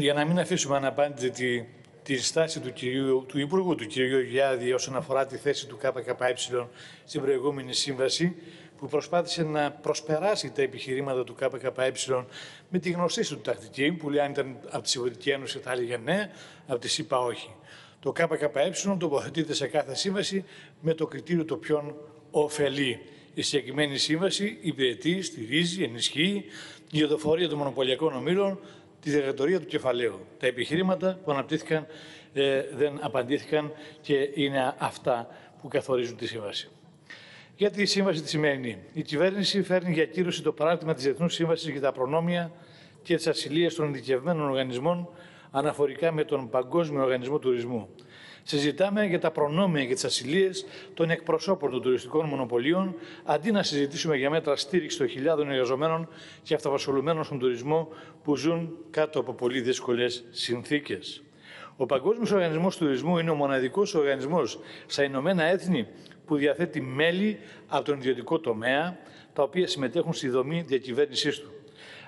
για να μην αφήσουμε αναπάντητη τη στάση του Υπουργού, του κυρίου Γιάδη, όσον αφορά τη θέση του ΚΚΕ στην προηγούμενη σύμβαση, που προσπάθησε να προσπεράσει τα επιχειρήματα του ΚΚΕ με τη γνωστή του τακτική, που λέει αν ήταν από τη Σοβιετική Ένωση θα έλεγε ναι, από τη ΣΥΠΑ όχι. Το ΚΚΕ τοποθετείται σε κάθε σύμβαση με το κριτήριο το ποιον ωφελεί. Η συγκεκριμένη σύμβαση υπηρετεί, στηρίζει, ενισχύει τη γεωδοφορία των μονοπωλιακών ομίλων, τη διεργατορία του κεφαλαίου. Τα επιχειρήματα που αναπτύχθηκαν δεν απαντήθηκαν και είναι αυτά που καθορίζουν τη σύμβαση. Για τη σύμβαση τη σημερινή, η κυβέρνηση φέρνει για κύρωση το παράρτημα της Διεθνούς Σύμβασης για τα προνόμια και τις ασυλίες των ειδικευμένων οργανισμών αναφορικά με τον Παγκόσμιο Οργανισμό Τουρισμού. Συζητάμε για τα προνόμια και τις ασυλίες των εκπροσώπων των τουριστικών μονοπωλίων, αντί να συζητήσουμε για μέτρα στήριξη των χιλιάδων εργαζομένων και αυταπασχολουμένων στον τουρισμό που ζουν κάτω από πολύ δύσκολες συνθήκες. Ο Παγκόσμιος Οργανισμός Τουρισμού είναι ο μοναδικός οργανισμός στα Ηνωμένα Έθνη που διαθέτει μέλη από τον ιδιωτικό τομέα, τα οποία συμμετέχουν στη δομή διακυβέρνησής του.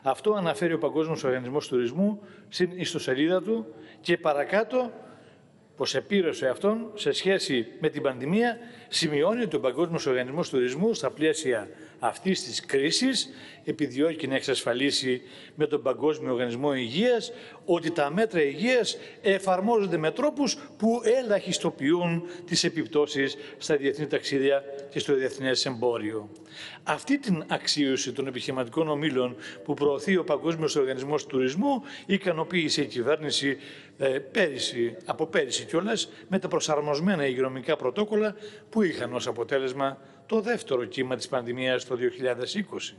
Αυτό αναφέρει ο Παγκόσμιος Οργανισμός Τουρισμού στην ιστοσελίδα του και παρακάτω. Ως επίρρωση αυτών, σε σχέση με την πανδημία, σημειώνει ότι ο Παγκόσμιος Οργανισμός Τουρισμού στα πλαίσια αυτής της κρίσης επιδιώκει να εξασφαλίσει με τον Παγκόσμιο Οργανισμό Υγείας ότι τα μέτρα υγείας εφαρμόζονται με τρόπους που ελαχιστοποιούν τις επιπτώσεις στα διεθνή ταξίδια και στο διεθνές εμπόριο. Αυτή την αξίωση των επιχειρηματικών ομίλων που προωθεί ο Παγκόσμιος Οργανισμός Τουρισμού ικανοποίησε η κυβέρνηση από πέρυσι κιόλας με τα προσαρμοσμένα υγειονομικά πρωτόκολλα που είχαν ως αποτέλεσμα το δεύτερο κύμα της πανδημίας το 2020.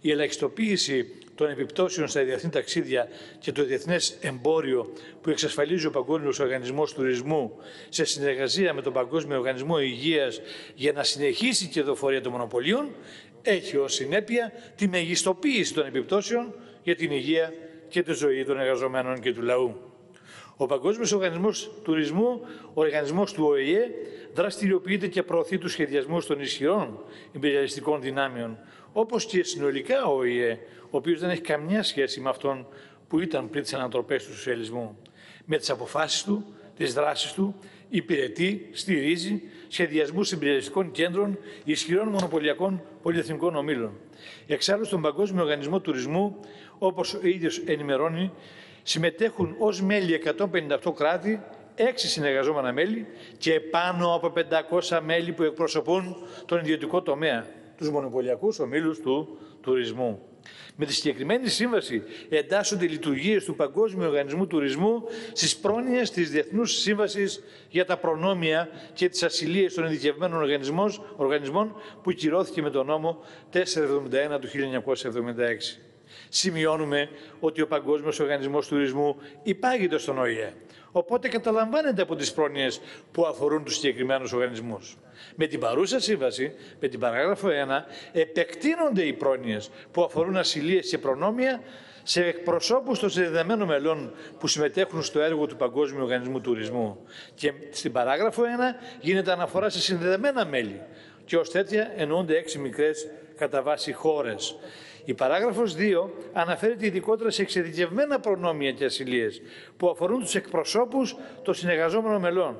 Η ελαχιστοποίηση των επιπτώσεων στα διεθνή ταξίδια και το διεθνές εμπόριο που εξασφαλίζει ο Παγκόσμιος Οργανισμός Τουρισμού σε συνεργασία με τον Παγκόσμιο Οργανισμό Υγείας για να συνεχίσει η κερδοφορία των μονοπωλίων έχει ως συνέπεια τη μεγιστοποίηση των επιπτώσεων για την υγεία και τη ζωή των εργαζομένων και του λαού. Ο Παγκόσμιος Οργανισμός Τουρισμού, οργανισμός του ΟΗΕ, δραστηριοποιείται και προωθεί τους σχεδιασμούς των ισχυρών ιμπεριαλιστικών δυνάμεων, όπως και συνολικά ο ΟΗΕ, ο οποίος δεν έχει καμιά σχέση με αυτόν που ήταν πριν τις ανατροπές του σοσιαλισμού. Με τις αποφάσεις του, τις δράσεις του, υπηρετεί, στηρίζει σχεδιασμούς ιμπεριαλιστικών κέντρων ισχυρών μονοπωλιακών πολυεθνικών ομίλων. Εξάλλου, στον Παγκόσμιο Οργανισμό Τουρισμού, όπως ο ίδιος ενημερώνει, συμμετέχουν ως μέλη 158 κράτη, 6 συνεργαζόμενα μέλη και πάνω από 500 μέλη που εκπροσωπούν τον ιδιωτικό τομέα, τους μονοπωλιακούς ομίλους του τουρισμού. Με τη συγκεκριμένη σύμβαση εντάσσονται οι λειτουργίες του Παγκόσμιου Οργανισμού Τουρισμού στις πρόνοιες της Διεθνούς Σύμβασης για τα προνόμια και τις ασυλίες των ειδικευμένων οργανισμών που κυρώθηκε με τον νόμο 471 του 1976. Σημειώνουμε ότι ο Παγκόσμιος Οργανισμός Τουρισμού υπάγεται στον ΟΗΕ, οπότε καταλαμβάνεται από τις πρόνοιες που αφορούν τους συγκεκριμένους οργανισμούς. Με την παρούσα σύμβαση, με την παράγραφο 1, επεκτείνονται οι πρόνοιες που αφορούν ασυλίες και προνόμια σε εκπροσώπους των συνδεδεμένων μελών που συμμετέχουν στο έργο του Παγκόσμιου Οργανισμού Τουρισμού. Και στην παράγραφο 1 γίνεται αναφορά σε συνδεδεμένα μέλη και ως τέτοια εννοούνται 6 μικρές κατά βάση χώρες. Η παράγραφος 2 αναφέρεται ειδικότερα σε εξειδικευμένα προνόμια και ασυλίες που αφορούν τους εκπροσώπους των συνεργαζόμενων μελών.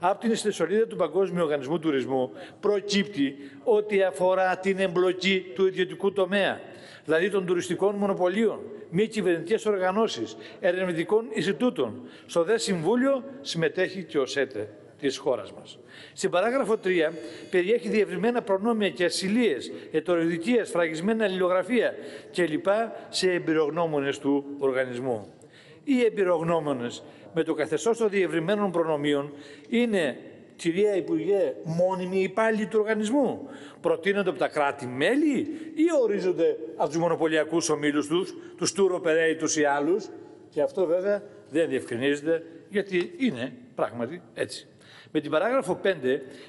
Από την ιστοσελίδα του Παγκόσμιου Οργανισμού Τουρισμού προκύπτει ότι αφορά την εμπλοκή του ιδιωτικού τομέα, δηλαδή των τουριστικών μονοπωλίων, μη κυβερνητικές οργανώσεις, ερευνητικών Ινστιτούτων. Στο δε Συμβούλιο συμμετέχει και ο ΣΕΤΕ της χώρας μας. Στην παράγραφο 3 περιέχει διευρυμένα προνόμια και ασυλίες, ετεροδικίας, φραγισμένα αλληλογραφία κλπ. Σε εμπειρογνώμονες του οργανισμού. Οι εμπειρογνώμονες με το καθεστώς των διευρυμένων προνομίων είναι, κυρία Υπουργέ, μόνιμοι υπάλληλοι του οργανισμού. Προτείνονται από τα κράτη-μέλη ή ορίζονται από τους μονοπωλιακούς ομίλους τους, τους tour operators ή άλλους. Και αυτό βέβαια δεν διευκρινίζεται, γιατί είναι πράγματι έτσι. Με την παράγραφο 5,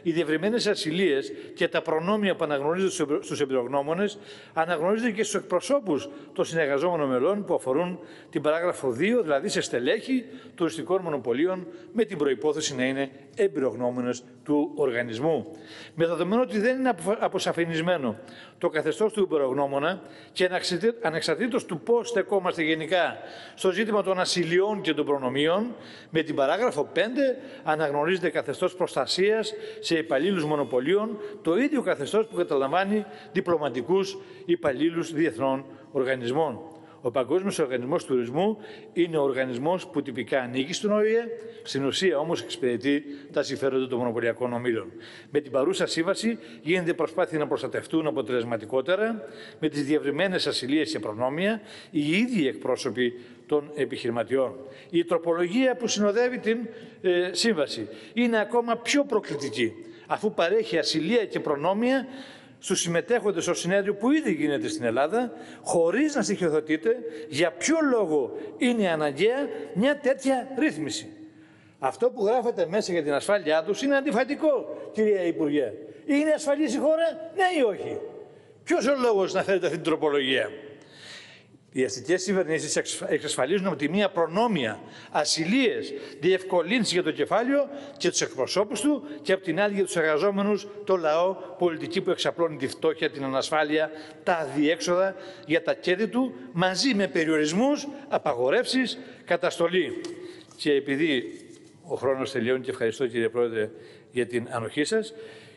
οι διευρυμένες ασυλίες και τα προνόμια που αναγνωρίζονται στους εμπειρογνώμονες αναγνωρίζονται και στους εκπροσώπους των συνεργαζόμενων μελών που αφορούν την παράγραφο 2, δηλαδή σε στελέχη τουριστικών μονοπωλίων, με την προϋπόθεση να είναι εμπειρογνώμονες του οργανισμού. Με δεδομένο ότι δεν είναι αποσαφηνισμένο το καθεστώς του εμπειρογνώμονα και ανεξαρτήτως του πώς στεκόμαστε γενικά στο ζήτημα των ασυλιών και των προνομίων, με την παράγραφο 5 αναγνωρίζεται καθεστώς προστασίας σε υπαλλήλους μονοπωλίων, το ίδιο καθεστώς που καταλαμβάνει διπλωματικούς υπαλλήλους διεθνών οργανισμών. Ο Παγκόσμιος Οργανισμός Τουρισμού είναι ο οργανισμός που τυπικά ανήκει στον ΟΗΕ, στην ουσία όμως εξυπηρετεί τα συμφέροντα των μονοπωλιακών ομίλων. Με την παρούσα σύμβαση γίνεται προσπάθεια να προστατευτούν αποτελεσματικότερα με τις διευρυμένες ασυλίες και προνόμια οι ίδιοι εκπρόσωποι των επιχειρηματιών. Η τροπολογία που συνοδεύει την σύμβαση είναι ακόμα πιο προκλητική, αφού παρέχει ασυλία και προνόμια στους συμμετέχοντες στο συνέδριο που ήδη γίνεται στην Ελλάδα, χωρίς να στοιχειοθετείται για ποιο λόγο είναι αναγκαία μια τέτοια ρύθμιση. Αυτό που γράφεται μέσα για την ασφάλειά τους είναι αντιφατικό, κυρία Υπουργέ. Είναι ασφαλής η χώρα, ναι ή όχι? Ποιος ο λόγος να φέρετε αυτή την τροπολογία? Οι αστικές κυβερνήσεις εξασφαλίζουν από τη μία προνόμια, ασυλίες, διευκολύνσεις για το κεφάλαιο και τους εκπροσώπους του και από την άλλη για τους εργαζόμενους, το λαό, πολιτική που εξαπλώνει τη φτώχεια, την ανασφάλεια, τα αδιέξοδα για τα κέρδη του, μαζί με περιορισμούς, απαγορεύσεις, καταστολή. Και επειδή ο χρόνος τελειώνει και ευχαριστώ κύριε Πρόεδρε για την ανοχή σας,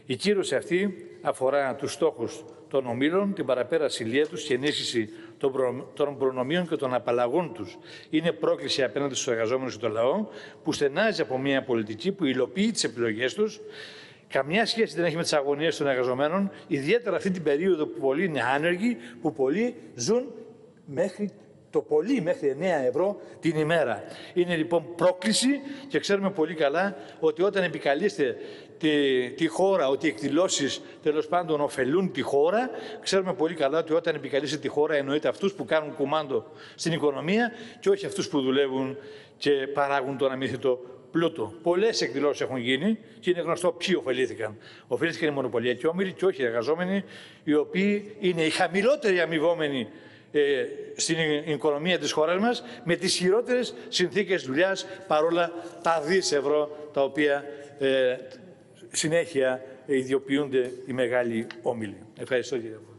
η κύρωση αυτή αφορά τους στόχους των ομίλων, την παραπέραση ηλία τους και ενίσχυση των προνομίων και των απαλλαγών τους. Είναι πρόκληση απέναντι στους εργαζόμενους και τον λαό, που στενάζει από μια πολιτική που υλοποιεί τις επιλογές τους. Καμιά σχέση δεν έχει με τις αγωνίες των εργαζομένων, ιδιαίτερα αυτή την περίοδο που πολλοί είναι άνεργοι, που πολλοί ζουν μέχρι 9 ευρώ την ημέρα. Είναι λοιπόν πρόκληση και ξέρουμε πολύ καλά ότι όταν επικαλείστε τη χώρα, ότι οι εκδηλώσεις τέλος πάντων ωφελούν τη χώρα, ξέρουμε πολύ καλά ότι όταν επικαλείστε τη χώρα εννοείται αυτούς που κάνουν κουμάντο στην οικονομία και όχι αυτούς που δουλεύουν και παράγουν τον αμύθιτο πλούτο. Πολλές εκδηλώσεις έχουν γίνει και είναι γνωστό ποιοι ωφελήθηκαν. Ωφελήθηκαν οι μονοπωλιακοί όμιλοι και όχι οι εργαζόμενοι, οι οποίοι είναι οι χαμηλότεροι αμοιβόμενοι στην οικονομία της χώρας μας, με τις χειρότερες συνθήκες δουλειάς, παρόλα τα δις ευρώ τα οποία συνέχεια ιδιοποιούνται οι μεγάλοι όμιλοι. Ευχαριστώ κύριε.